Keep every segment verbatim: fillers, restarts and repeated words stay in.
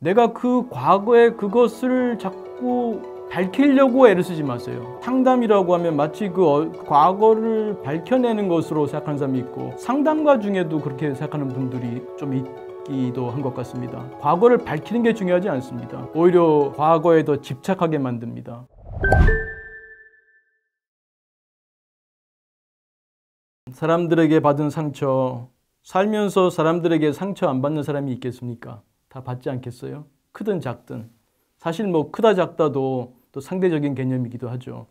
내가 그 과거의 그것을 자꾸 밝히려고 애를 쓰지 마세요. 상담이라고 하면 마치 그 어, 과거를 밝혀내는 것으로 생각하는 사람이 있고, 상담가 중에도 그렇게 생각하는 분들이 좀 있기도 한 것 같습니다. 과거를 밝히는 게 중요하지 않습니다. 오히려 과거에 더 집착하게 만듭니다. 사람들에게 받은 상처, 살면서 사람들에게 상처 안 받는 사람이 있겠습니까? 다 받지 않겠어요? 크든 작든. 사실 뭐 크다 작다도 또 상대적인 개념이기도 하죠.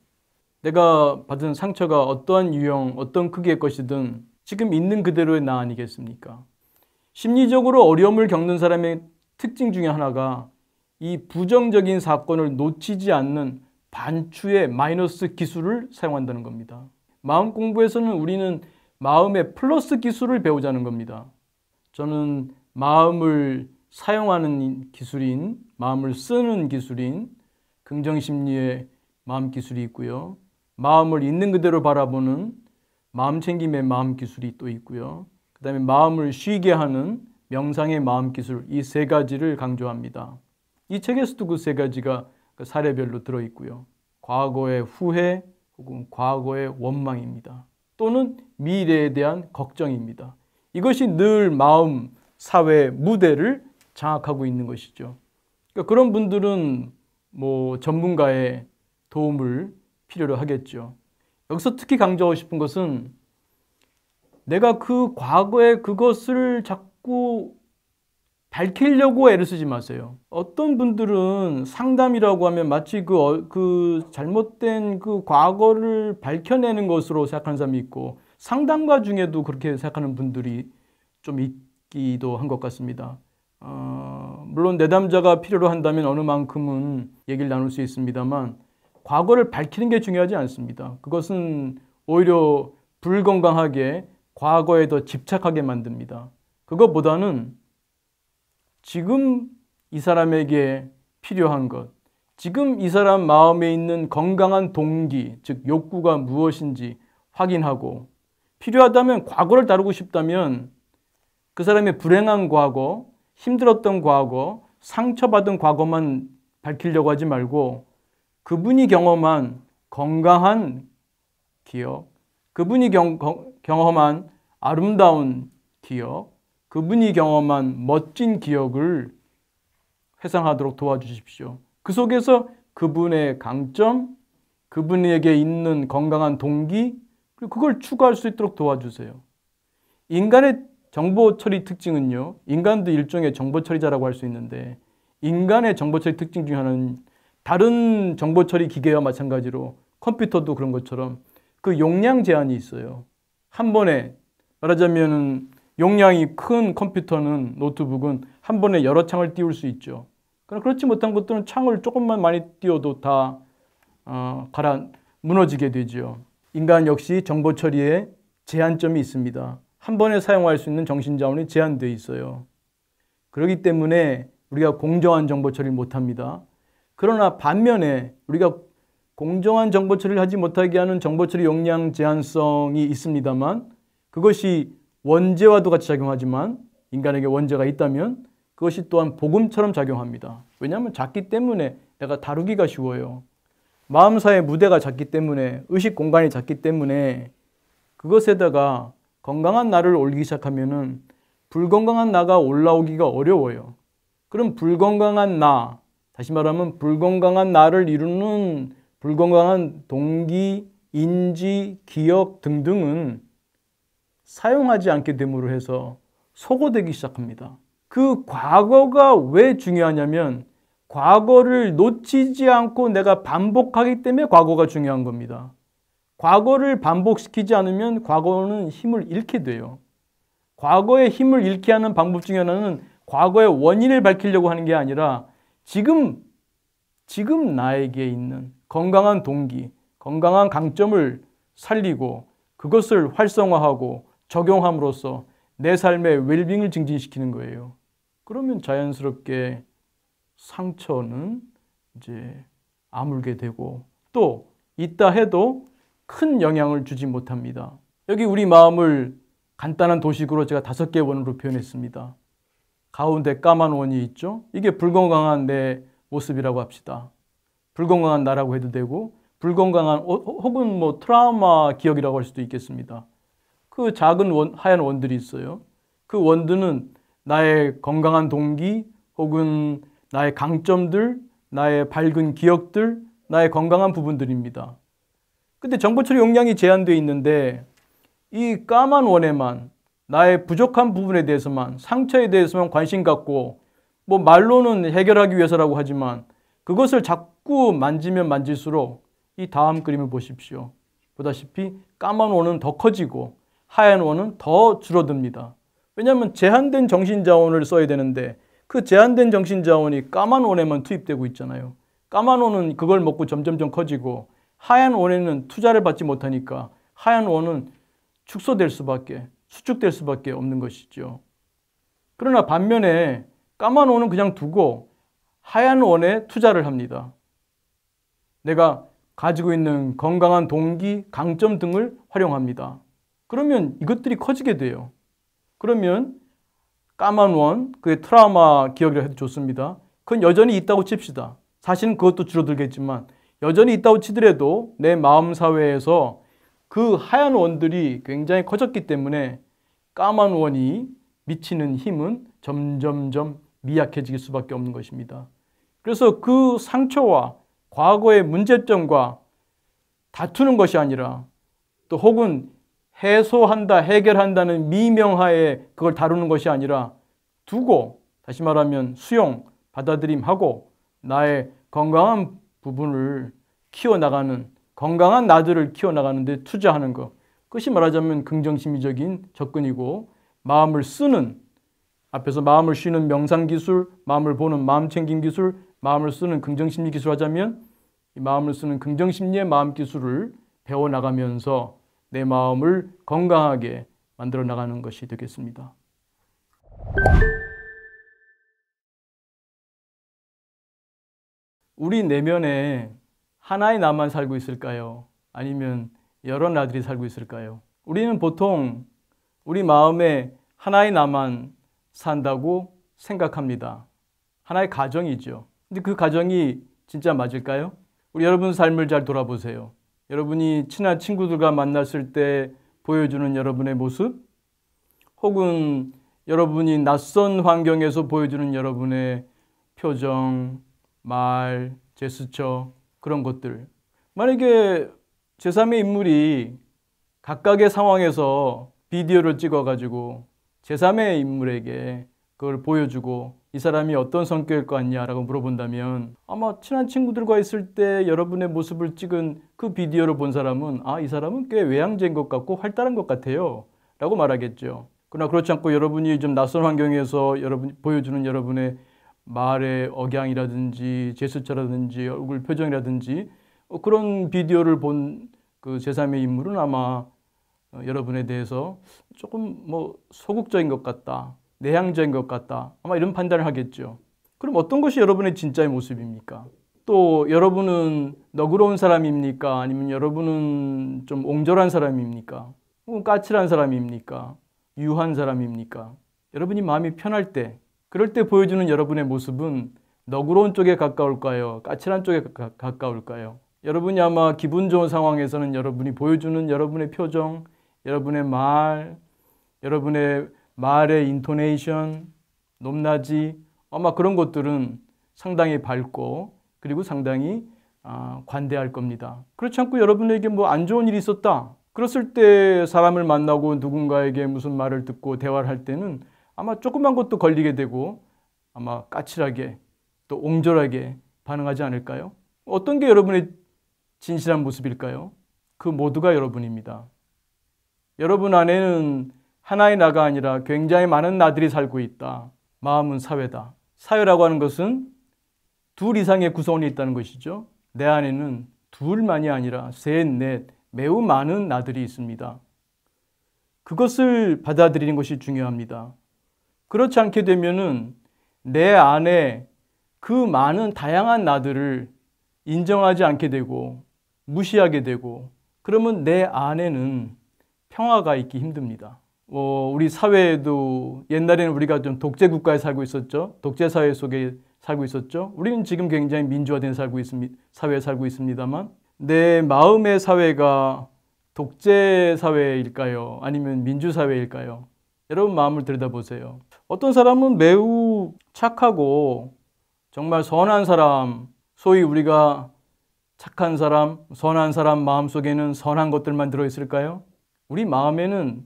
내가 받은 상처가 어떠한 유형, 어떤 크기의 것이든 지금 있는 그대로의 나 아니겠습니까? 심리적으로 어려움을 겪는 사람의 특징 중에 하나가 이 부정적인 사건을 놓치지 않는 반추의 마이너스 기술을 사용한다는 겁니다. 마음 공부에서는 우리는 마음의 플러스 기술을 배우자는 겁니다. 저는 마음을 사용하는 기술인, 마음을 쓰는 기술인 긍정심리의 마음 기술이 있고요. 마음을 있는 그대로 바라보는 마음챙김의 마음 기술이 또 있고요. 그 다음에 마음을 쉬게 하는 명상의 마음 기술, 이 세 가지를 강조합니다. 이 책에서도 그 세 가지가 사례별로 들어있고요. 과거의 후회 혹은 과거의 원망입니다. 또는 미래에 대한 걱정입니다. 이것이 늘 마음, 사회, 무대를 장악하고 있는 것이죠. 그러니까 그런 분들은 뭐 전문가의 도움을 필요로 하겠죠. 여기서 특히 강조하고 싶은 것은 내가 그 과거의 그것을 자꾸 밝히려고 애를 쓰지 마세요. 어떤 분들은 상담이라고 하면 마치 그, 어, 그 잘못된 그 과거를 밝혀내는 것으로 생각하는 사람이 있고, 상담가 중에도 그렇게 생각하는 분들이 좀 있기도 한 것 같습니다. 어, 물론 내담자가 필요로 한다면 어느 만큼은 얘기를 나눌 수 있습니다만, 과거를 밝히는 게 중요하지 않습니다. 그것은 오히려 불건강하게 과거에 더 집착하게 만듭니다. 그것보다는 지금 이 사람에게 필요한 것, 지금 이 사람 마음에 있는 건강한 동기, 즉 욕구가 무엇인지 확인하고, 필요하다면 과거를 다루고 싶다면 그 사람의 불행한 과거, 힘들었던 과거, 상처받은 과거만 밝히려고 하지 말고 그분이 경험한 건강한 기억, 그분이 경, 경험한 아름다운 기억, 그분이 경험한 멋진 기억을 회상하도록 도와주십시오. 그 속에서 그분의 강점, 그분에게 있는 건강한 동기, 그리고 그걸 추구할 수 있도록 도와주세요. 인간의 정보 처리 특징은요, 인간도 일종의 정보 처리자라고 할 수 있는데, 인간의 정보 처리 특징 중에 하나는 다른 정보 처리 기계와 마찬가지로 컴퓨터도 그런 것처럼 그 용량 제한이 있어요. 한 번에, 말하자면은 용량이 큰 컴퓨터는, 노트북은 한 번에 여러 창을 띄울 수 있죠. 그러나 그렇지 못한 것들은 창을 조금만 많이 띄워도 다 어, 갈아 무너지게 되죠. 인간 역시 정보 처리에 제한점이 있습니다. 한 번에 사용할 수 있는 정신자원이 제한되어 있어요. 그렇기 때문에 우리가 공정한 정보 처리를 못합니다. 그러나 반면에 우리가 공정한 정보 처리를 하지 못하게 하는 정보 처리 용량 제한성이 있습니다만, 그것이 원죄와도 같이 작용하지만, 인간에게 원죄가 있다면 그것이 또한 복음처럼 작용합니다. 왜냐하면 작기 때문에 내가 다루기가 쉬워요. 마음사의 무대가 작기 때문에, 의식 공간이 작기 때문에, 그것에다가 건강한 나를 올리기 시작하면은 불건강한 나가 올라오기가 어려워요. 그럼 불건강한 나, 다시 말하면 불건강한 나를 이루는 불건강한 동기, 인지, 기억 등등은 사용하지 않게 됨으로 해서 소거되기 시작합니다. 그 과거가 왜 중요하냐면, 과거를 놓치지 않고 내가 반복하기 때문에 과거가 중요한 겁니다. 과거를 반복시키지 않으면 과거는 힘을 잃게 돼요. 과거의 힘을 잃게 하는 방법 중에 하나는 과거의 원인을 밝히려고 하는 게 아니라 지금, 지금 나에게 있는 건강한 동기, 건강한 강점을 살리고 그것을 활성화하고 적용함으로써 내 삶의 웰빙을 증진시키는 거예요. 그러면 자연스럽게 상처는 이제 아물게 되고 또 있다 해도 큰 영향을 주지 못합니다. 여기 우리 마음을 간단한 도식으로 제가 다섯 개의 원으로 표현했습니다. 가운데 까만 원이 있죠. 이게 불건강한 내 모습이라고 합시다. 불건강한 나라고 해도 되고 불건강한 혹은 뭐 트라우마 기억이라고 할 수도 있겠습니다. 그 작은 원, 하얀 원들이 있어요. 그 원들은 나의 건강한 동기 혹은 나의 강점들, 나의 밝은 기억들, 나의 건강한 부분들입니다. 근데 정보 처리 용량이 제한되어 있는데 이 까만 원에만 나의 부족한 부분에 대해서만, 상처에 대해서만 관심 갖고 뭐 말로는 해결하기 위해서라고 하지만 그것을 자꾸 만지면 만질수록 이 다음 그림을 보십시오. 보다시피 까만 원은 더 커지고 하얀 원은 더 줄어듭니다. 왜냐하면 제한된 정신자원을 써야 되는데 그 제한된 정신자원이 까만 원에만 투입되고 있잖아요. 까만 원은 그걸 먹고 점점점 커지고 하얀 원에는 투자를 받지 못하니까 하얀 원은 축소될 수밖에, 수축될 수밖에 없는 것이죠. 그러나 반면에 까만 원은 그냥 두고 하얀 원에 투자를 합니다. 내가 가지고 있는 건강한 동기, 강점 등을 활용합니다. 그러면 이것들이 커지게 돼요. 그러면 까만 원, 그게 트라우마 기억이라 해도 좋습니다. 그건 여전히 있다고 칩시다. 사실은 그것도 줄어들겠지만 여전히 있다고 치더라도 내 마음 사회에서 그 하얀 원들이 굉장히 커졌기 때문에 까만 원이 미치는 힘은 점점점 미약해질 수밖에 없는 것입니다. 그래서 그 상처와 과거의 문제점과 다투는 것이 아니라 또 혹은 해소한다, 해결한다는 미명하에 그걸 다루는 것이 아니라 두고, 다시 말하면 수용, 받아들임하고 나의 건강한 부분을 키워나가는, 건강한 나들을 키워나가는 데 투자하는 것, 그것이 말하자면 긍정심리적인 접근이고, 마음을 쓰는, 앞에서 마음을 쉬는 명상기술, 마음을 보는 마음챙김기술, 마음을 쓰는 긍정심리기술 하자면 이 마음을 쓰는 긍정심리의 마음기술을 배워나가면서 내 마음을 건강하게 만들어 나가는 것이 되겠습니다. 우리 내면에 하나의 나만 살고 있을까요? 아니면 여러 나들이 살고 있을까요? 우리는 보통 우리 마음에 하나의 나만 산다고 생각합니다. 하나의 가정이죠. 근데 그 가정이 진짜 맞을까요? 우리 여러분 삶을 잘 돌아보세요. 여러분이 친한 친구들과 만났을 때 보여주는 여러분의 모습, 혹은 여러분이 낯선 환경에서 보여주는 여러분의 표정, 말, 제스처, 그런 것들. 만약에 제삼의 인물이 각각의 상황에서 비디오를 찍어가지고 제삼의 인물에게 그걸 보여주고 이 사람이 어떤 성격일 것 같냐라고 물어본다면 아마 친한 친구들과 있을 때 여러분의 모습을 찍은 그 비디오를 본 사람은 아, 이 사람은 꽤 외향적인 것 같고 활달한 것 같아요 라고 말하겠죠. 그러나 그렇지 않고 여러분이 좀 낯선 환경에서 여러분 보여주는 여러분의 말의 억양이라든지 제스처라든지 얼굴 표정이라든지 그런 비디오를 본 그 제삼의 인물은 아마 여러분에 대해서 조금 뭐 소극적인 것 같다, 내향적인 것 같다, 아마 이런 판단을 하겠죠. 그럼 어떤 것이 여러분의 진짜의 모습입니까? 또 여러분은 너그러운 사람입니까? 아니면 여러분은 좀 옹졸한 사람입니까? 혹은 까칠한 사람입니까? 유한 사람입니까? 여러분이 마음이 편할 때, 그럴 때 보여주는 여러분의 모습은 너그러운 쪽에 가까울까요? 까칠한 쪽에 가, 가까울까요? 여러분이 아마 기분 좋은 상황에서는 여러분이 보여주는 여러분의 표정, 여러분의 말, 여러분의 말의 인토네이션, 높낮이, 아마 그런 것들은 상당히 밝고 그리고 상당히 아, 관대할 겁니다. 그렇지 않고 여러분에게 뭐 안 좋은 일이 있었다, 그랬을 때 사람을 만나고 누군가에게 무슨 말을 듣고 대화를 할 때는 아마 조그만 것도 걸리게 되고 아마 까칠하게 또 옹졸하게 반응하지 않을까요? 어떤 게 여러분의 진실한 모습일까요? 그 모두가 여러분입니다. 여러분 안에는 하나의 나가 아니라 굉장히 많은 나들이 살고 있다. 마음은 사회다. 사회라고 하는 것은 둘 이상의 구성원이 있다는 것이죠. 내 안에는 둘만이 아니라 셋, 넷, 매우 많은 나들이 있습니다. 그것을 받아들이는 것이 중요합니다. 그렇지 않게 되면은 내 안에 그 많은 다양한 나들을 인정하지 않게 되고 무시하게 되고 그러면 내 안에는 평화가 있기 힘듭니다. 어, 우리 사회에도 옛날에는 우리가 좀 독재 국가에 살고 있었죠. 독재 사회 속에 살고 있었죠. 우리는 지금 굉장히 민주화된 살고 있습니, 사회에 살고 있습니다만 내 마음의 사회가 독재 사회일까요? 아니면 민주 사회일까요? 여러분 마음을 들여다보세요. 어떤 사람은 매우 착하고 정말 선한 사람, 소위 우리가 착한 사람, 선한 사람 마음속에는 선한 것들만 들어있을까요? 우리 마음에는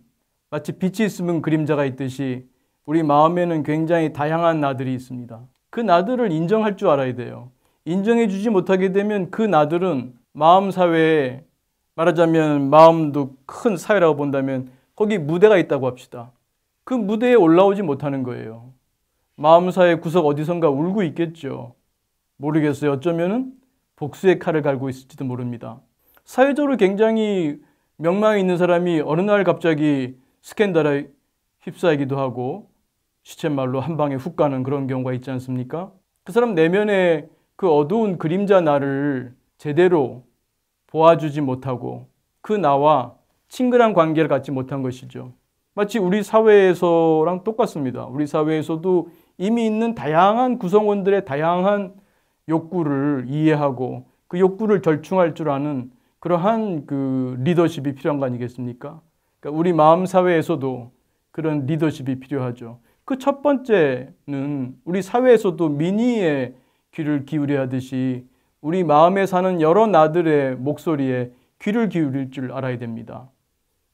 마치 빛이 있으면 그림자가 있듯이 우리 마음에는 굉장히 다양한 나들이 있습니다. 그 나들을 인정할 줄 알아야 돼요. 인정해 주지 못하게 되면 그 나들은 마음 사회에, 말하자면 마음도 큰 사회라고 본다면 거기 무대가 있다고 합시다. 그 무대에 올라오지 못하는 거예요. 마음 사회 구석 어디선가 울고 있겠죠. 모르겠어요. 어쩌면은 복수의 칼을 갈고 있을지도 모릅니다. 사회적으로 굉장히 명망이 있는 사람이 어느 날 갑자기 스캔들에 휩싸이기도 하고 시쳇말로 한 방에 훅 가는 그런 경우가 있지 않습니까? 그 사람 내면의 그 어두운 그림자 나를 제대로 보아주지 못하고 그 나와 친근한 관계를 갖지 못한 것이죠. 마치 우리 사회에서랑 똑같습니다. 우리 사회에서도 이미 있는 다양한 구성원들의 다양한 욕구를 이해하고 그 욕구를 절충할 줄 아는 그러한 그 리더십이 필요한 거 아니겠습니까? 그러니까 우리 마음 사회에서도 그런 리더십이 필요하죠. 그 첫 번째는 우리 사회에서도 민의의 귀를 기울여야 하듯이 우리 마음에 사는 여러 나들의 목소리에 귀를 기울일 줄 알아야 됩니다.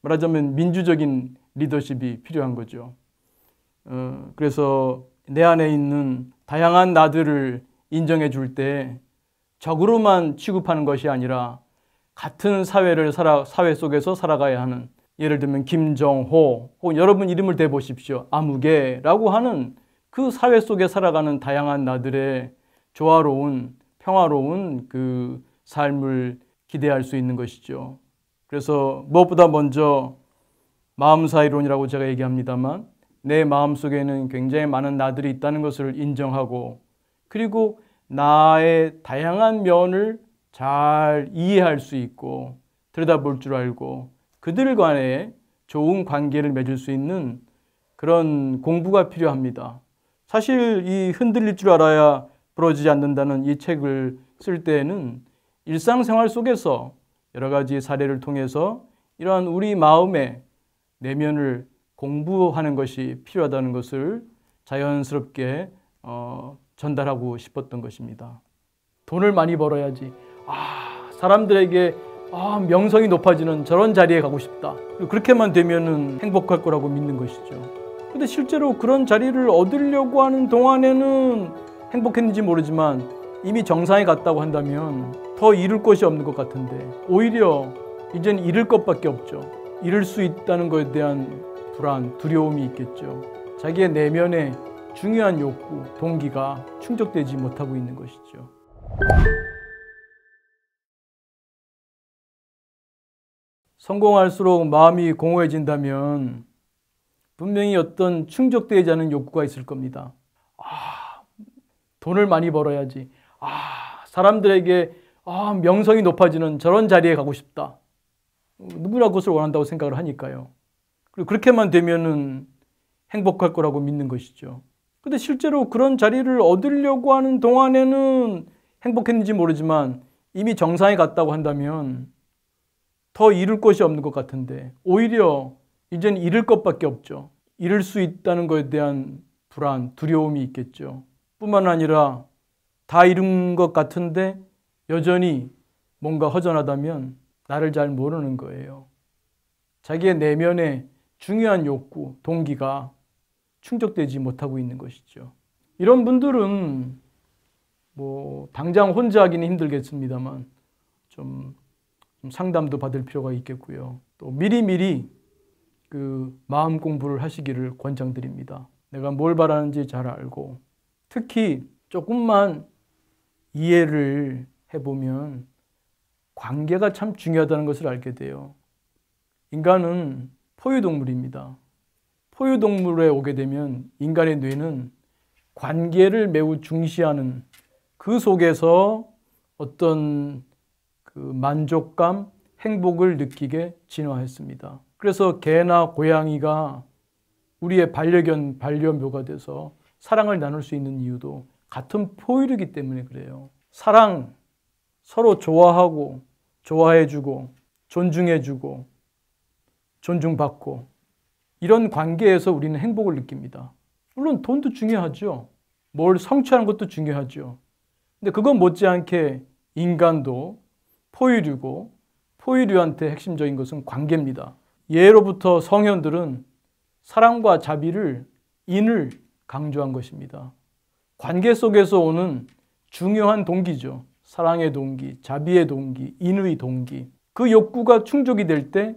말하자면 민주적인 리더십이 필요한 거죠. 어, 그래서 내 안에 있는 다양한 나들을 인정해 줄 때 적으로만 취급하는 것이 아니라 같은 사회를 살아, 사회 속에서 살아가야 하는, 예를 들면 김정호 혹은 여러분 이름을 대보십시오. 아무개라고 하는 그 사회 속에 살아가는 다양한 나들의 조화로운, 평화로운 그 삶을 기대할 수 있는 것이죠. 그래서 무엇보다 먼저 마음사회론이라고 제가 얘기합니다만 내 마음속에는 굉장히 많은 나들이 있다는 것을 인정하고 그리고 나의 다양한 면을 잘 이해할 수 있고 들여다볼 줄 알고 그들 간에 좋은 관계를 맺을 수 있는 그런 공부가 필요합니다. 사실 이 흔들릴 줄 알아야 부러지지 않는다는 이 책을 쓸 때에는 일상생활 속에서 여러 가지 사례를 통해서 이러한 우리 마음의 내면을 공부하는 것이 필요하다는 것을 자연스럽게 어, 전달하고 싶었던 것입니다. 돈을 많이 벌어야지. 아, 사람들에게 아, 명성이 높아지는 저런 자리에 가고 싶다. 그렇게만 되면은 행복할 거라고 믿는 것이죠. 근데 실제로 그런 자리를 얻으려고 하는 동안에는 행복했는지 모르지만 이미 정상에 갔다고 한다면 더 이룰 것이 없는 것 같은데 오히려 이제는 잃을 것밖에 없죠. 잃을 수 있다는 것에 대한 불안, 두려움이 있겠죠. 자기의 내면의 중요한 욕구, 동기가 충족되지 못하고 있는 것이죠. 성공할수록 마음이 공허해진다면 분명히 어떤 충족되지 않은 욕구가 있을 겁니다. 아, 돈을 많이 벌어야지. 아, 사람들에게 아, 명성이 높아지는 저런 자리에 가고 싶다. 누구나 그것을 원한다고 생각을 하니까요. 그리고 그렇게만 되면은 행복할 거라고 믿는 것이죠. 근데 실제로 그런 자리를 얻으려고 하는 동안에는 행복했는지 모르지만 이미 정상에 갔다고 한다면 더 이룰 것이 없는 것 같은데 오히려 이제는 잃을 것밖에 없죠. 잃을 수 있다는 것에 대한 불안, 두려움이 있겠죠. 뿐만 아니라 다 잃은 것 같은데 여전히 뭔가 허전하다면 나를 잘 모르는 거예요. 자기의 내면의 중요한 욕구, 동기가 충족되지 못하고 있는 것이죠. 이런 분들은 뭐 당장 혼자 하기는 힘들겠습니다만 좀 상담도 받을 필요가 있겠고요. 또 미리미리 그 마음 공부를 하시기를 권장드립니다. 내가 뭘 바라는지 잘 알고 특히 조금만 이해를 해보면 관계가 참 중요하다는 것을 알게 돼요. 인간은 포유동물입니다. 포유동물에 오게 되면 인간의 뇌는 관계를 매우 중시하는 그 속에서 어떤 그 만족감, 행복을 느끼게 진화했습니다. 그래서 개나 고양이가 우리의 반려견, 반려묘가 돼서 사랑을 나눌 수 있는 이유도 같은 포유류이기 때문에 그래요. 사랑, 서로 좋아하고 좋아해주고 존중해주고 존중받고 이런 관계에서 우리는 행복을 느낍니다. 물론 돈도 중요하죠. 뭘 성취하는 것도 중요하죠. 근데 그건 못지않게 인간도 포유류고 포유류한테 핵심적인 것은 관계입니다. 예로부터 성현들은 사랑과 자비를, 인을 강조한 것입니다. 관계 속에서 오는 중요한 동기죠. 사랑의 동기, 자비의 동기, 인의 동기. 그 욕구가 충족이 될 때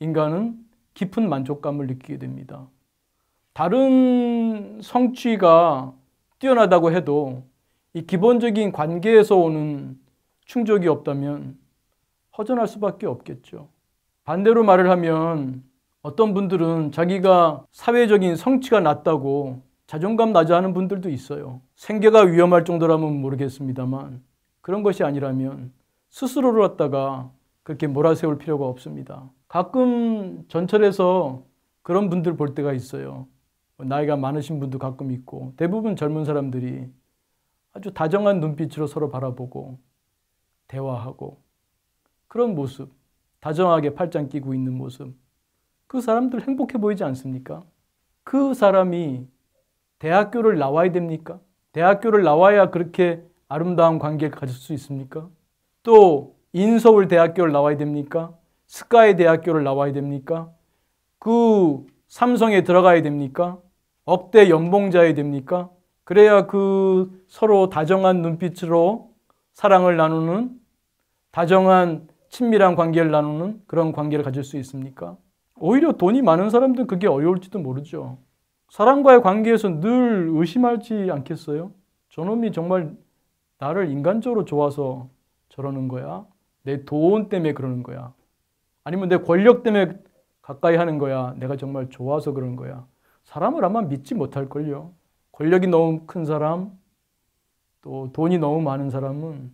인간은 깊은 만족감을 느끼게 됩니다. 다른 성취가 뛰어나다고 해도 이 기본적인 관계에서 오는 충족이 없다면 허전할 수밖에 없겠죠. 반대로 말을 하면 어떤 분들은 자기가 사회적인 성취가 낮다고 자존감 낮아하는 분들도 있어요. 생계가 위험할 정도라면 모르겠습니다만 그런 것이 아니라면 스스로를 갖다가 그렇게 몰아세울 필요가 없습니다. 가끔 전철에서 그런 분들 볼 때가 있어요. 나이가 많으신 분도 가끔 있고 대부분 젊은 사람들이 아주 다정한 눈빛으로 서로 바라보고 대화하고 그런 모습, 다정하게 팔짱 끼고 있는 모습, 그 사람들 행복해 보이지 않습니까? 그 사람이 대학교를 나와야 됩니까? 대학교를 나와야 그렇게 아름다운 관계를 가질 수 있습니까? 또 인서울 대학교를 나와야 됩니까? 스카이 대학교를 나와야 됩니까? 그 삼성에 들어가야 됩니까? 억대 연봉자야 됩니까? 그래야 그 서로 다정한 눈빛으로 사랑을 나누는, 다정한 친밀한 관계를 나누는 그런 관계를 가질 수 있습니까? 오히려 돈이 많은 사람들은 그게 어려울지도 모르죠. 사람과의 관계에서 늘 의심하지 않겠어요? 저놈이 정말 나를 인간적으로 좋아서 저러는 거야? 내 돈 때문에 그러는 거야? 아니면 내 권력 때문에 가까이 하는 거야? 내가 정말 좋아서 그런 거야? 사람을 아마 믿지 못할걸요. 권력이 너무 큰 사람, 또 돈이 너무 많은 사람은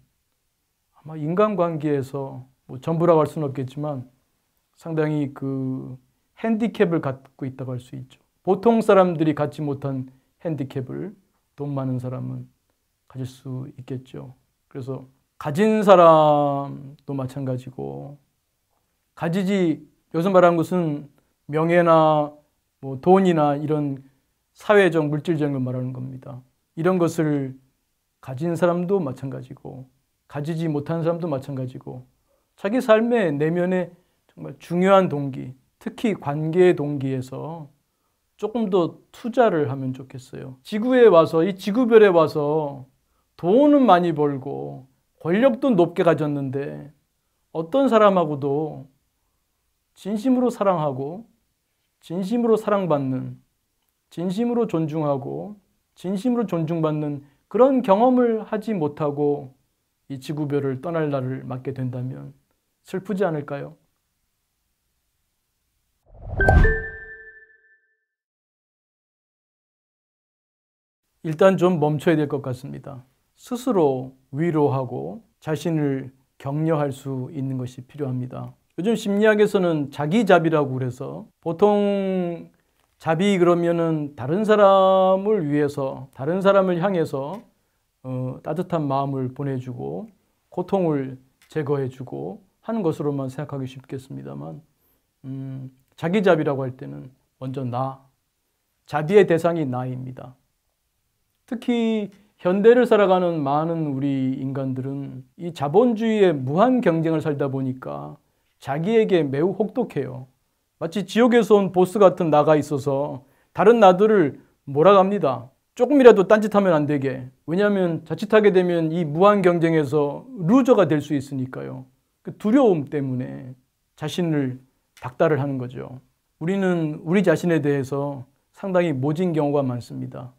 아마 인간관계에서 뭐 전부라고 할 수는 없겠지만 상당히 그 핸디캡을 갖고 있다고 할 수 있죠. 보통 사람들이 갖지 못한 핸디캡을 돈 많은 사람은 가질 수 있겠죠. 그래서 가진 사람도 마찬가지고 가지지, 여기서 말하는 것은 명예나 뭐 돈이나 이런 사회적, 물질적인 걸 말하는 겁니다. 이런 것을 가진 사람도 마찬가지고 가지지 못한 사람도 마찬가지고 자기 삶의 내면에 정말 중요한 동기, 특히 관계의 동기에서 조금 더 투자를 하면 좋겠어요. 지구에 와서, 이 지구별에 와서 돈은 많이 벌고 권력도 높게 가졌는데 어떤 사람하고도 진심으로 사랑하고 진심으로 사랑받는, 진심으로 존중하고 진심으로 존중받는 그런 경험을 하지 못하고 이 지구별을 떠날 날을 맞게 된다면 슬프지 않을까요? 일단 좀 멈춰야 될 것 같습니다. 스스로 위로하고 자신을 격려할 수 있는 것이 필요합니다. 요즘 심리학에서는 자기자비라고 그래서 보통 자비 그러면은 다른 사람을 위해서, 다른 사람을 향해서 어, 따뜻한 마음을 보내주고 고통을 제거해주고 하는 것으로만 생각하기 쉽겠습니다만 음, 자기자비라고 할 때는 먼저 나, 자비의 대상이 나입니다. 특히 현대를 살아가는 많은 우리 인간들은 이 자본주의의 무한 경쟁을 살다 보니까 자기에게 매우 혹독해요. 마치 지옥에서 온 보스 같은 나가 있어서 다른 나들을 몰아갑니다. 조금이라도 딴짓하면 안 되게. 왜냐하면 자칫하게 되면 이 무한 경쟁에서 루저가 될 수 있으니까요. 그 두려움 때문에 자신을 닥달을 하는 거죠. 우리는 우리 자신에 대해서 상당히 모진 경우가 많습니다.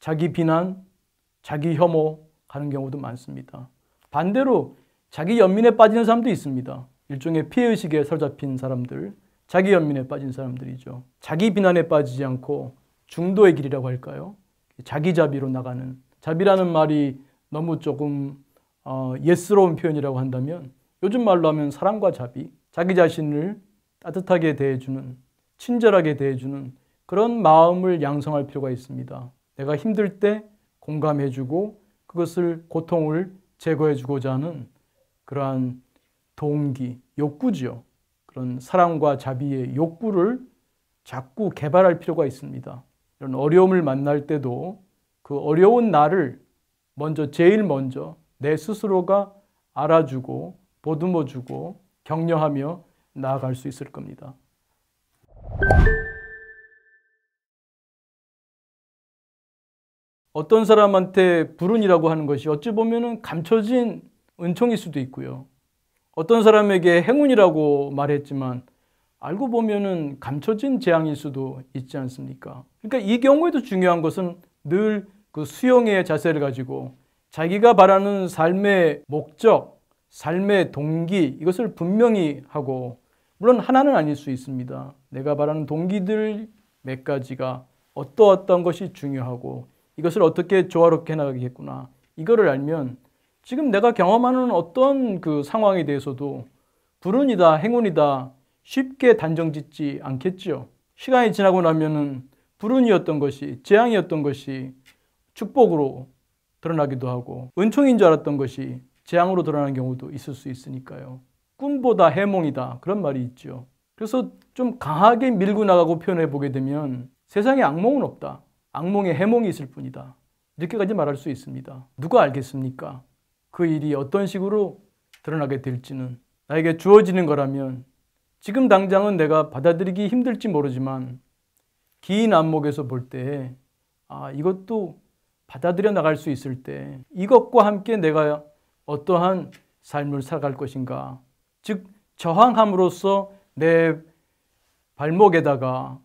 자기 비난, 자기 혐오 가는 경우도 많습니다. 반대로 자기 연민에 빠지는 사람도 있습니다. 일종의 피해의식에 사로잡힌 사람들, 자기 연민에 빠진 사람들이죠. 자기 비난에 빠지지 않고 중도의 길이라고 할까요? 자기 자비로 나가는, 자비라는 말이 너무 조금 어, 예스러운 표현이라고 한다면 요즘 말로 하면 사랑과 자비, 자기 자신을 따뜻하게 대해주는, 친절하게 대해주는 그런 마음을 양성할 필요가 있습니다. 내가 힘들 때 공감해주고 그것을 고통을 제거해주고자 하는 그러한 동기, 욕구죠. 그런 사랑과 자비의 욕구를 자꾸 개발할 필요가 있습니다. 이런 어려움을 만날 때도 그 어려운 나를 먼저 제일 먼저 내 스스로가 알아주고 보듬어주고 격려하며 나아갈 수 있을 겁니다. 어떤 사람한테 불운이라고 하는 것이 어찌 보면 감춰진 은총일 수도 있고요. 어떤 사람에게 행운이라고 말했지만 알고 보면 감춰진 재앙일 수도 있지 않습니까? 그러니까 이 경우에도 중요한 것은 늘 그 수용의 자세를 가지고 자기가 바라는 삶의 목적, 삶의 동기 이것을 분명히 하고, 물론 하나는 아닐 수 있습니다. 내가 바라는 동기들 몇 가지가 어떠어떤 것이 중요하고 이것을 어떻게 조화롭게 해나가겠구나, 이거를 알면 지금 내가 경험하는 어떤 그 상황에 대해서도 불운이다, 행운이다 쉽게 단정짓지 않겠지요. 시간이 지나고 나면은 불운이었던 것이, 재앙이었던 것이 축복으로 드러나기도 하고, 은총인 줄 알았던 것이 재앙으로 드러나는 경우도 있을 수 있으니까요. 꿈보다 해몽이다, 그런 말이 있죠. 그래서 좀 강하게 밀고 나가고 표현해 보게 되면 세상에 악몽은 없다, 악몽에 해몽이 있을 뿐이다, 이렇게까지 말할 수 있습니다. 누가 알겠습니까? 그 일이 어떤 식으로 드러나게 될지는. 나에게 주어지는 거라면 지금 당장은 내가 받아들이기 힘들지 모르지만 긴 안목에서 볼 때, 아, 이것도 받아들여 나갈 수 있을 때 이것과 함께 내가 어떠한 삶을 살아갈 것인가, 즉 저항함으로써 내 발목에다가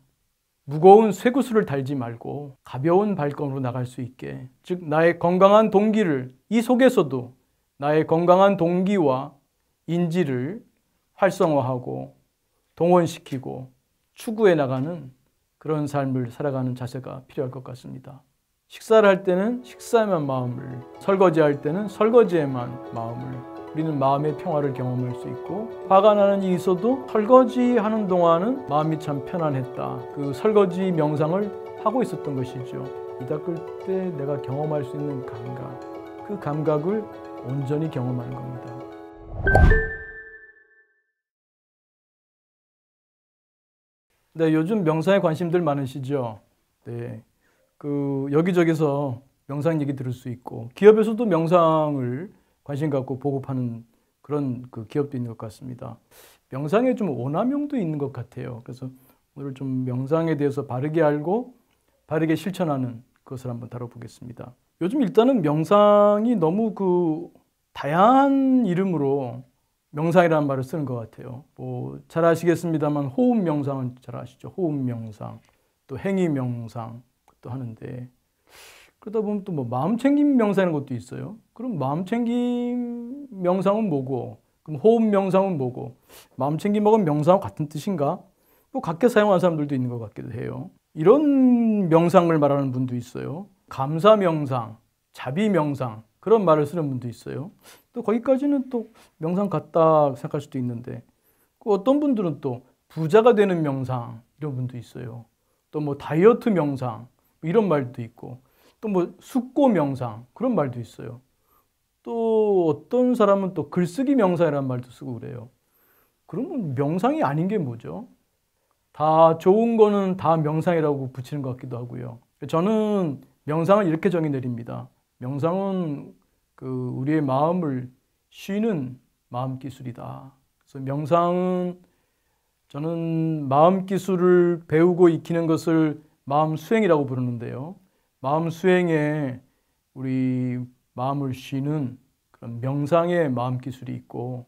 무거운 쇠구슬을 달지 말고 가벼운 발걸음으로 나갈 수 있게, 즉 나의 건강한 동기를, 이 속에서도 나의 건강한 동기와 인지를 활성화하고 동원시키고 추구해 나가는 그런 삶을 살아가는 자세가 필요할 것 같습니다. 식사를 할 때는 식사에만 마음을, 설거지할 때는 설거지에만 마음을, 우리는 마음의 평화를 경험할 수 있고, 화가 나는 일이 있어도 설거지하는 동안은 마음이 참 편안했다, 그 설거지 명상을 하고 있었던 것이죠. 이 닦을 때 내가 경험할 수 있는 감각, 그 감각을 온전히 경험하는 겁니다. 네, 요즘 명상에 관심들 많으시죠? 네, 그 여기저기서 명상 얘기 들을 수 있고, 기업에서도 명상을 관심 갖고 보급하는 그런 그 기업도 있는 것 같습니다. 명상에 좀 오남용도 있는 것 같아요. 그래서 오늘 좀 명상에 대해서 바르게 알고 바르게 실천하는 것을 한번 다뤄보겠습니다. 요즘 일단은 명상이 너무 그 다양한 이름으로 명상이라는 말을 쓰는 것 같아요. 뭐 잘 아시겠습니다만 호흡 명상은 잘 아시죠. 호흡 명상, 또 행위 명상 또 하는데, 그러다 보면 또 뭐 마음 챙김 명상이라는 것도 있어요. 그럼 마음 챙김 명상은 뭐고, 그럼 호흡 명상은 뭐고, 마음 챙김하고 명상하고 같은 뜻인가? 또 각각 사용하는 사람들도 있는 것 같기도 해요. 이런 명상을 말하는 분도 있어요. 감사 명상, 자비 명상 그런 말을 쓰는 분도 있어요. 또 거기까지는 또 명상 같다 생각할 수도 있는데, 어떤 분들은 또 부자가 되는 명상 이런 분도 있어요. 또 뭐 다이어트 명상 이런 말도 있고, 또 뭐 숙고 명상 그런 말도 있어요. 또 어떤 사람은 또 글쓰기 명상이라는 말도 쓰고 그래요. 그러면 명상이 아닌 게 뭐죠? 다 좋은 거는 다 명상이라고 붙이는 것 같기도 하고요. 저는 명상을 이렇게 정의 내립니다. 명상은 그 우리의 마음을 쉬는 마음 기술이다. 그래서 명상은 저는 마음 기술을 배우고 익히는 것을 마음 수행이라고 부르는데요. 마음 수행에 우리 마음을 쉬는 그런 명상의 마음 기술이 있고,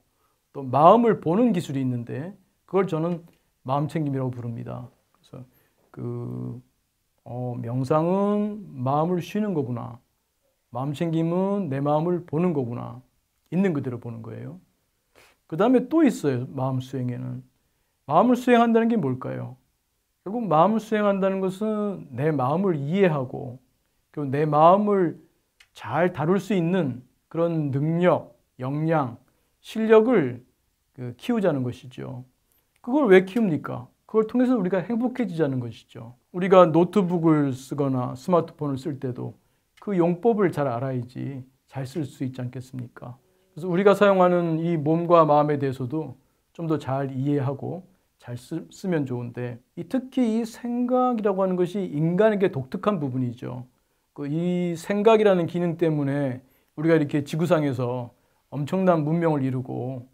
또 마음을 보는 기술이 있는데 그걸 저는 마음 챙김이라고 부릅니다. 그래서 그 어, 명상은 마음을 쉬는 거구나, 마음 챙김은 내 마음을 보는 거구나, 있는 그대로 보는 거예요. 그 다음에 또 있어요. 마음 수행에는 마음을 수행한다는 게 뭘까요? 결국 마음을 수행한다는 것은 내 마음을 이해하고 그리고 내 마음을 잘 다룰 수 있는 그런 능력, 역량, 실력을 키우자는 것이죠. 그걸 왜 키웁니까? 그걸 통해서 우리가 행복해지자는 것이죠. 우리가 노트북을 쓰거나 스마트폰을 쓸 때도 그 용법을 잘 알아야지 잘 쓸 수 있지 않겠습니까? 그래서 우리가 사용하는 이 몸과 마음에 대해서도 좀 더 잘 이해하고 잘 쓰, 쓰면 좋은데, 이 특히 이 생각이라고 하는 것이 인간에게 독특한 부분이죠. 그 이 생각이라는 기능 때문에 우리가 이렇게 지구상에서 엄청난 문명을 이루고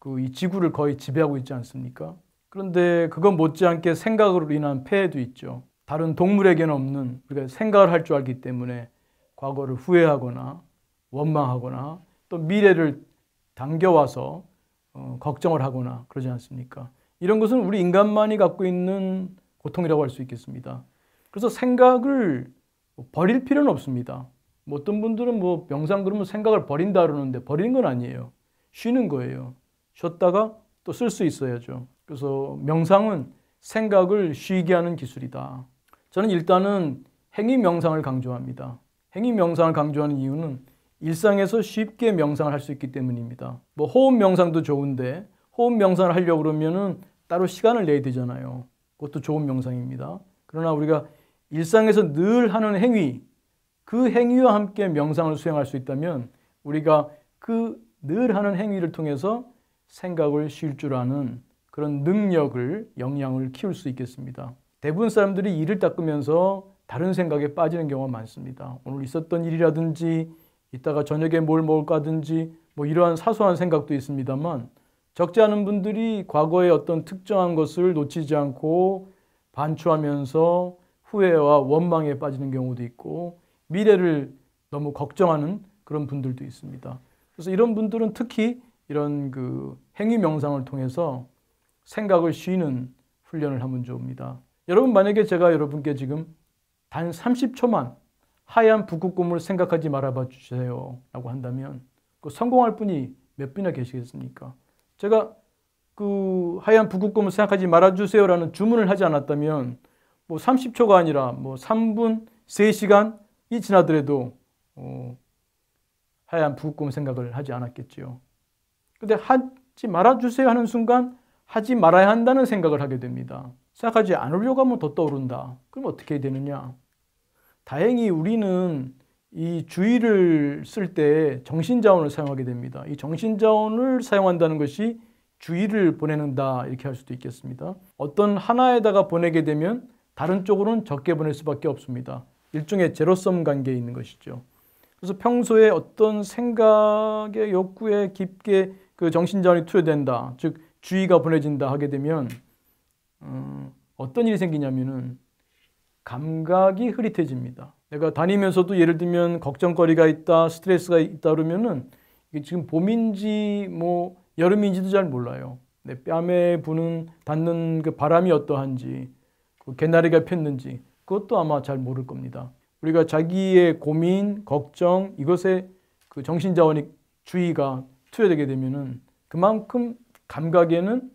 그 이 지구를 거의 지배하고 있지 않습니까? 그런데 그건 못지않게 생각으로 인한 폐해도 있죠. 다른 동물에게는 없는, 우리가 생각을 할 줄 알기 때문에 과거를 후회하거나 원망하거나 또 미래를 당겨와서 어, 걱정을 하거나 그러지 않습니까? 이런 것은 우리 인간만이 갖고 있는 고통이라고 할 수 있겠습니다. 그래서 생각을 버릴 필요는 없습니다. 뭐 어떤 분들은 뭐 명상 그러면 생각을 버린다 그러는데, 버리는 건 아니에요. 쉬는 거예요. 쉬었다가 또 쓸 수 있어야죠. 그래서 명상은 생각을 쉬게 하는 기술이다. 저는 일단은 행위 명상을 강조합니다. 행위 명상을 강조하는 이유는 일상에서 쉽게 명상을 할 수 있기 때문입니다. 뭐 호흡 명상도 좋은데, 호흡 명상을 하려고 그러면은 따로 시간을 내야 되잖아요. 그것도 좋은 명상입니다. 그러나 우리가 일상에서 늘 하는 행위, 그 행위와 함께 명상을 수행할 수 있다면 우리가 그 늘 하는 행위를 통해서 생각을 쉴 줄 아는 그런 능력을, 역량을 키울 수 있겠습니다. 대부분 사람들이 이를 닦으면서 다른 생각에 빠지는 경우가 많습니다. 오늘 있었던 일이라든지 이따가 저녁에 뭘 먹을까든지 뭐 이러한 사소한 생각도 있습니다만, 적지 않은 분들이 과거의 어떤 특정한 것을 놓치지 않고 반추하면서 후회와 원망에 빠지는 경우도 있고, 미래를 너무 걱정하는 그런 분들도 있습니다. 그래서 이런 분들은 특히 이런 그 행위 명상을 통해서 생각을 쉬는 훈련을 하면 좋습니다. 여러분, 만약에 제가 여러분께 지금 단 삼십 초만 하얀 북극곰을 생각하지 말아봐 주세요 라고 한다면 그 성공할 분이 몇 분이나 계시겠습니까? 제가 그 하얀 북극곰을 생각하지 말아주세요 라는 주문을 하지 않았다면 뭐 삼십 초가 아니라 뭐 삼 분, 세 시간이 지나더라도 어, 하얀 북극곰 생각을 하지 않았겠지요. 근데 하지 말아주세요 하는 순간 하지 말아야 한다는 생각을 하게 됩니다. 생각하지 않으려고 하면 더 떠오른다. 그럼 어떻게 해야 되느냐? 다행히 우리는 이 주의를 쓸 때 정신자원을 사용하게 됩니다. 이 정신자원을 사용한다는 것이 주의를 보내는다, 이렇게 할 수도 있겠습니다. 어떤 하나에다가 보내게 되면 다른 쪽으로는 적게 보낼 수밖에 없습니다. 일종의 제로섬 관계에 있는 것이죠. 그래서 평소에 어떤 생각의 욕구에 깊게 그 정신자원이 투여된다, 즉 주의가 보내진다 하게 되면 음, 어떤 일이 생기냐면은 감각이 흐릿해집니다. 내가 다니면서도 예를 들면 걱정거리가 있다, 스트레스가 있다 그러면은 이게 지금 봄인지 뭐 여름인지도 잘 몰라요. 내 뺨에 부는 닿는 그 바람이 어떠한지, 그 개나리가 폈는지 그것도 아마 잘 모를 겁니다. 우리가 자기의 고민, 걱정, 이것에 그 정신자원이, 주의가 투여되게 되면은 그만큼 감각에는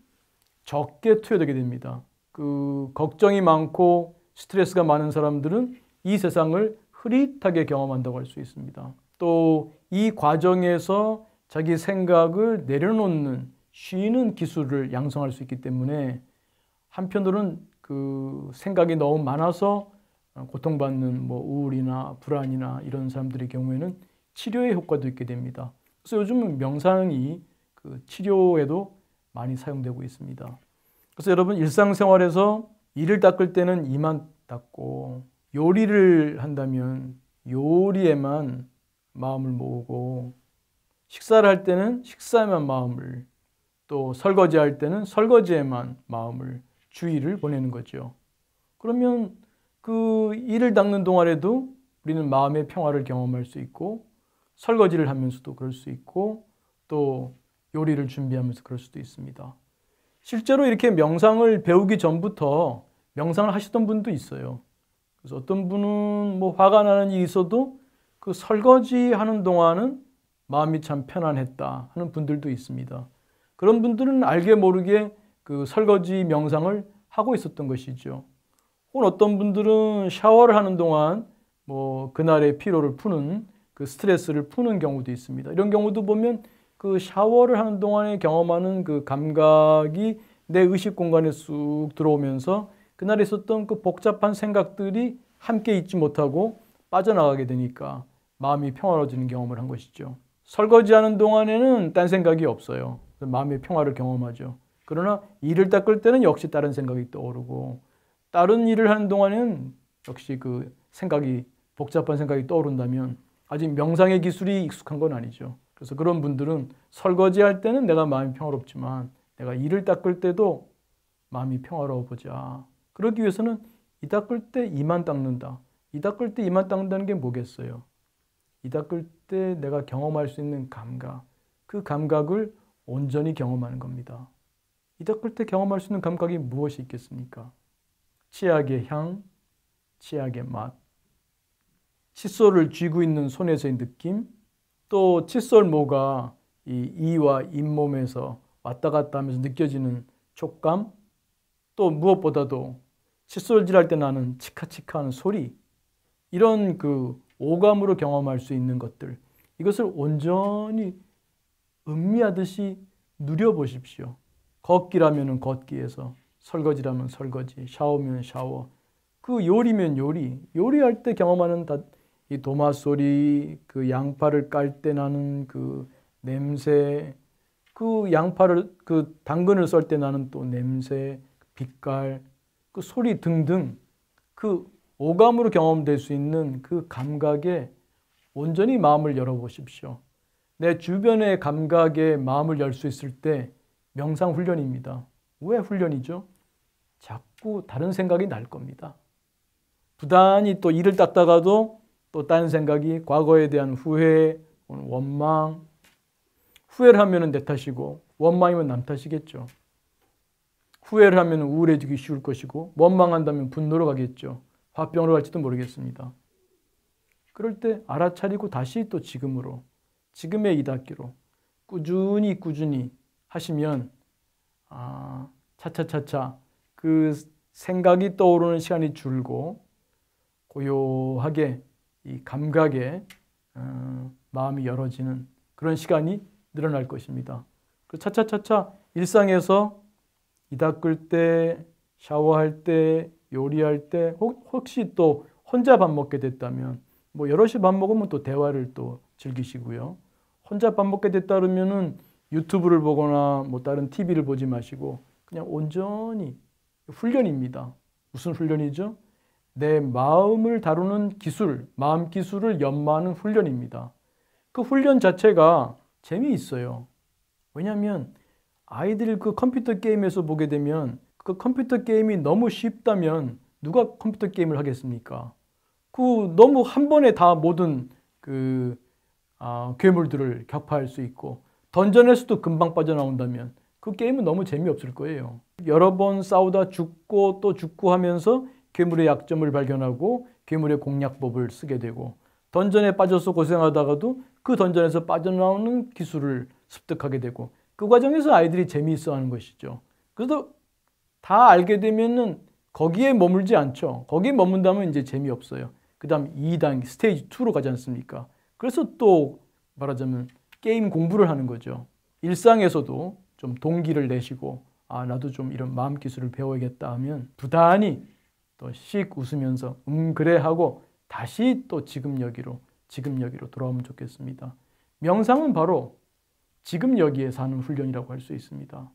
적게 투여되게 됩니다. 그 걱정이 많고 스트레스가 많은 사람들은 이 세상을 흐릿하게 경험한다고 할 수 있습니다. 또 이 과정에서 자기 생각을 내려놓는, 쉬는 기술을 양성할 수 있기 때문에 한편으로는 그 생각이 너무 많아서 고통받는 뭐 우울이나 불안이나 이런 사람들의 경우에는 치료의 효과도 있게 됩니다. 그래서 요즘은 명상이 그 치료에도 많이 사용되고 있습니다. 그래서 여러분, 일상생활에서 이를 닦을 때는 이만 닦고, 요리를 한다면 요리에만 마음을 모으고, 식사를 할 때는 식사에만 마음을, 또 설거지할 때는 설거지에만 마음을, 주의를 보내는 거죠. 그러면 그 이를 닦는 동안에도 우리는 마음의 평화를 경험할 수 있고, 설거지를 하면서도 그럴 수 있고, 또 요리를 준비하면서 그럴 수도 있습니다. 실제로 이렇게 명상을 배우기 전부터 명상을 하시던 분도 있어요. 그래서 어떤 분은 뭐 화가 나는 일이 있어도 그 설거지하는 동안은 마음이 참 편안했다 하는 분들도 있습니다. 그런 분들은 알게 모르게 그 설거지 명상을 하고 있었던 것이죠. 혹은 어떤 분들은 샤워를 하는 동안 뭐 그날의 피로를 푸는, 그 스트레스를 푸는 경우도 있습니다. 이런 경우도 보면 그 샤워를 하는 동안에 경험하는 그 감각이 내 의식 공간에 쑥 들어오면서 그날 있었던 그 복잡한 생각들이 함께 있지 못하고 빠져나가게 되니까 마음이 평화로워지는 경험을 한 것이죠. 설거지하는 동안에는 딴 생각이 없어요. 마음의 평화를 경험하죠. 그러나 이를 닦을 때는 역시 다른 생각이 떠오르고, 다른 일을 하는 동안에는 역시 그 생각이, 복잡한 생각이 떠오른다면 아직 명상의 기술이 익숙한 건 아니죠. 그래서 그런 분들은 설거지할 때는 내가 마음이 평화롭지만 내가 이를 닦을 때도 마음이 평화로워 보자. 그러기 위해서는 이 닦을 때 이만 닦는다. 이 닦을 때 이만 닦는다는 게 뭐겠어요? 이 닦을 때 내가 경험할 수 있는 감각, 그 감각을 온전히 경험하는 겁니다. 이 닦을 때 경험할 수 있는 감각이 무엇이 있겠습니까? 치약의 향, 치약의 맛, 칫솔을 쥐고 있는 손에서의 느낌, 또 칫솔모가 이 이와 잇몸에서 왔다 갔다 하면서 느껴지는 촉감, 또 무엇보다도 칫솔질할 때 나는 치카치카하는 소리, 이런 그 오감으로 경험할 수 있는 것들, 이것을 온전히 음미하듯이 누려보십시오. 걷기라면 걷기에서, 설거지라면 설거지, 샤워면 샤워, 그 요리면 요리, 요리할 때 경험하는 다, 이 도마소리, 그 양파를 깔 때 나는 그 냄새, 그 양파를, 그 당근을 썰 때 나는 또 냄새, 빛깔, 그 소리 등등, 그 오감으로 경험될 수 있는 그 감각에 온전히 마음을 열어보십시오. 내 주변의 감각에 마음을 열 수 있을 때 명상 훈련입니다. 왜 훈련이죠? 자꾸 다른 생각이 날 겁니다. 부단히 또 이를 닦다가도 또 다른 생각이, 과거에 대한 후회, 원망, 후회를 하면 내 탓이고 원망이면 남 탓이겠죠. 후회를 하면 우울해지기 쉬울 것이고, 원망한다면 분노로 가겠죠. 화병으로 갈지도 모르겠습니다. 그럴 때 알아차리고 다시 또 지금으로, 지금의 이 닦기로 꾸준히 꾸준히 하시면 아, 차차차차 그 생각이 떠오르는 시간이 줄고 고요하게 이 감각에 음, 마음이 열어지는 그런 시간이 늘어날 것입니다. 그래서 차차차차 일상에서 이 닦을 때, 샤워할 때, 요리할 때, 혹시 또 혼자 밥 먹게 됐다면 뭐 여럿이 밥 먹으면 또 대화를 또 즐기시고요. 혼자 밥 먹게 됐다 그러면은 유튜브를 보거나 뭐 다른 티비를 보지 마시고 그냥 온전히, 훈련입니다. 무슨 훈련이죠? 내 마음을 다루는 기술, 마음 기술을 연마하는 훈련입니다. 그 훈련 자체가 재미있어요. 왜냐하면 아이들 그 컴퓨터 게임에서 보게 되면 그 컴퓨터 게임이 너무 쉽다면 누가 컴퓨터 게임을 하겠습니까? 그 너무 한 번에 다 모든 그 아, 괴물들을 격파할 수 있고 던전에서도 금방 빠져나온다면 그 게임은 너무 재미없을 거예요. 여러 번 싸우다 죽고 또 죽고 하면서 괴물의 약점을 발견하고 괴물의 공략법을 쓰게 되고, 던전에 빠져서 고생하다가도 그 던전에서 빠져나오는 기술을 습득하게 되고, 그 과정에서 아이들이 재미있어 하는 것이죠. 그래도 다 알게 되면은 거기에 머물지 않죠. 거기에 머문다면 이제 재미없어요. 그 다음 이 단 스테이지 이로 가지 않습니까? 그래서 또 말하자면 게임 공부를 하는 거죠. 일상에서도 좀 동기를 내시고, 아, 나도 좀 이런 마음 기술을 배워야겠다 하면 부단히 또 씩 웃으면서 음 그래 하고 다시 또 지금 여기로, 지금 여기로 돌아오면 좋겠습니다. 명상은 바로 지금 여기에 사는 훈련이라고 할 수 있습니다.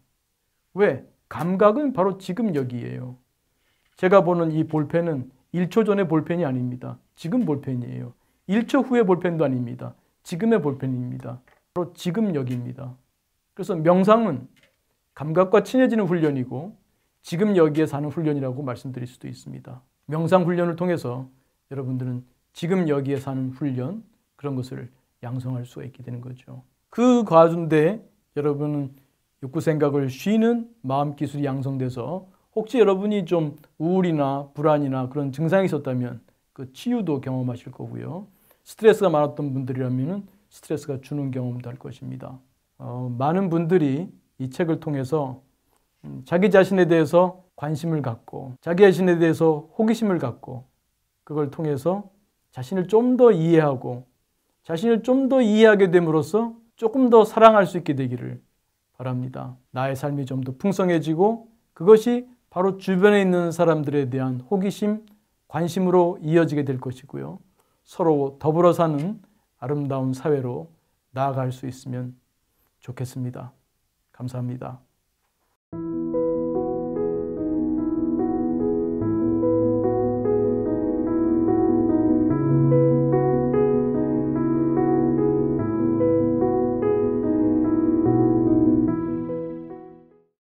왜? 감각은 바로 지금 여기예요. 제가 보는 이 볼펜은 일 초 전의 볼펜이 아닙니다. 지금 볼펜이에요. 일 초 후의 볼펜도 아닙니다. 지금의 볼펜입니다. 바로 지금 여기입니다. 그래서 명상은 감각과 친해지는 훈련이고 지금 여기에 사는 훈련이라고 말씀드릴 수도 있습니다. 명상 훈련을 통해서 여러분들은 지금 여기에 사는 훈련, 그런 것을 양성할 수가 있게 되는 거죠. 그 가운데 여러분은 욕구 생각을 쉬는 마음 기술이 양성돼서 혹시 여러분이 좀 우울이나 불안이나 그런 증상이 있었다면 그 치유도 경험하실 거고요. 스트레스가 많았던 분들이라면 스트레스가 주는 경험도 할 것입니다. 어, 많은 분들이 이 책을 통해서 자기 자신에 대해서 관심을 갖고, 자기 자신에 대해서 호기심을 갖고, 그걸 통해서 자신을 좀 더 이해하고, 자신을 좀 더 이해하게 됨으로써 조금 더 사랑할 수 있게 되기를 바랍니다. 나의 삶이 좀 더 풍성해지고 그것이 바로 주변에 있는 사람들에 대한 호기심, 관심으로 이어지게 될 것이고요. 서로 더불어 사는 아름다운 사회로 나아갈 수 있으면 좋겠습니다. 감사합니다.